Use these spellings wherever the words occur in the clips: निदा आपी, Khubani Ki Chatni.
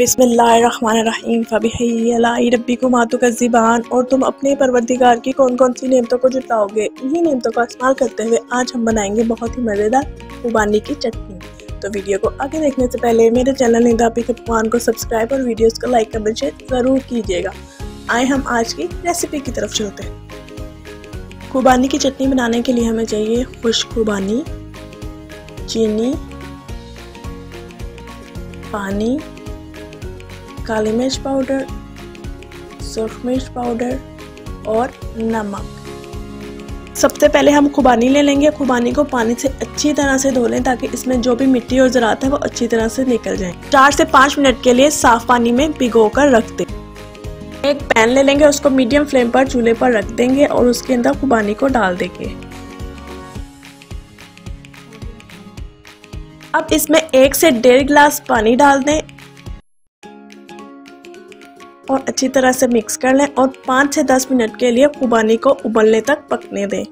बिस्मिल्लाहिर्रहमानिर्रहीम फ़बिअय्यि आलाइ रब्बिकुमा तुकज़्ज़िबान। और तुम अपने परवरदिगार की कौन कौन सी नेमतों को जुटाओगे। इन्हीं नेमतों का इस्तेमाल करते हुए आज हम बनाएंगे बहुत ही मज़ेदार खुबानी की चटनी। तो वीडियो को आगे देखने से पहले मेरे चैनल निदा आपी के पकवान को सब्सक्राइब और वीडियोज़ को लाइक कमेंट शेयर ज़रूर कीजिएगा। आए हम आज की रेसिपी की तरफ चलते हैं। खुबानी की चटनी बनाने के लिए हमें चाहिए खुश्क खुबानी, चीनी, पानी, काली मिर्च पाउडर, सूर्ख मिर्च पाउडर और नमक। सबसे पहले हम खुबानी ले लेंगे। खुबानी को पानी से अच्छी तरह से धो लें ताकि इसमें जो भी मिट्टी और ज़रात है वो अच्छी तरह से निकल जाए। 4 से 5 मिनट के लिए साफ पानी में भिगो कर रख दें। एक पैन ले लेंगे, उसको मीडियम फ्लेम पर चूल्हे पर रख देंगे और उसके अंदर खुबानी को डाल देंगे। अब इसमें 1 से 1.5 गिलास पानी डाल दें और अच्छी तरह से मिक्स कर लें और 5 से 10 मिनट के लिए खुबानी को उबलने तक पकने दें।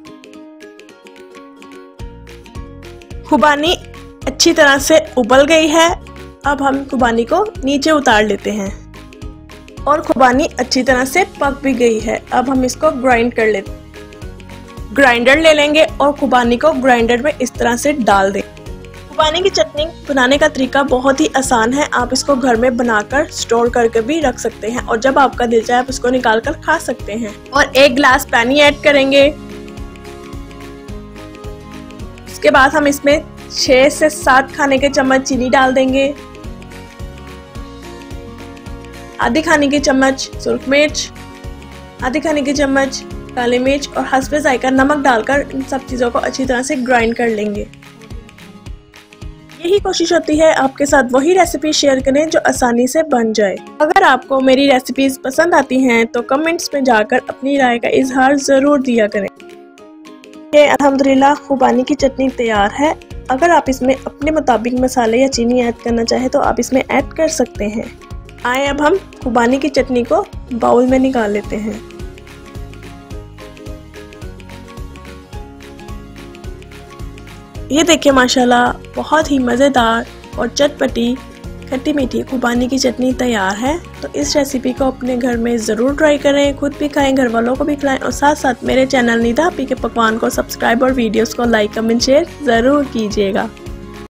खुबानी अच्छी तरह से उबल गई है। अब हम खुबानी को नीचे उतार लेते हैं और खुबानी अच्छी तरह से पक भी गई है। अब हम इसको ग्राइंड कर लेते हैं। ग्राइंडर ले लेंगे और खुबानी को ग्राइंडर में इस तरह से डाल दें। खुबानी की चटनी बनाने का तरीका बहुत ही आसान है। आप इसको घर में बनाकर स्टोर करके भी रख सकते हैं और जब आपका दिल चाहे आप इसको निकाल कर खा सकते हैं। और 1 गिलास पानी ऐड करेंगे। उसके बाद हम इसमें 6 से 7 खाने के चम्मच चीनी डाल देंगे, आधी खाने की चम्मच सुर्ख मिर्च, आधी खाने की चम्मच काली मिर्च और हस्ब जायका नमक डालकर इन सब चीज़ों को अच्छी तरह से ग्राइंड कर लेंगे। यही कोशिश होती है आपके साथ वही रेसिपी शेयर करें जो आसानी से बन जाए। अगर आपको मेरी रेसिपीज पसंद आती हैं तो कमेंट्स में जाकर अपनी राय का इजहार ज़रूर दिया करें। ये अल्हम्दुलिल्लाह खुबानी की चटनी तैयार है। अगर आप इसमें अपने मुताबिक मसाले या चीनी ऐड करना चाहें तो आप इसमें ऐड कर सकते हैं। आए अब हम खुबानी की चटनी को बाउल में निकाल लेते हैं। ये देखिए माशाल्लाह बहुत ही मज़ेदार और चटपटी खट्टी मीठी खुबानी की चटनी तैयार है। तो इस रेसिपी को अपने घर में ज़रूर ट्राई करें, खुद भी खाएं, घर वालों को भी खिलाएं और साथ साथ मेरे चैनल निदा आपी के पकवान को सब्सक्राइब और वीडियोस को लाइक कमेंट शेयर ज़रूर कीजिएगा।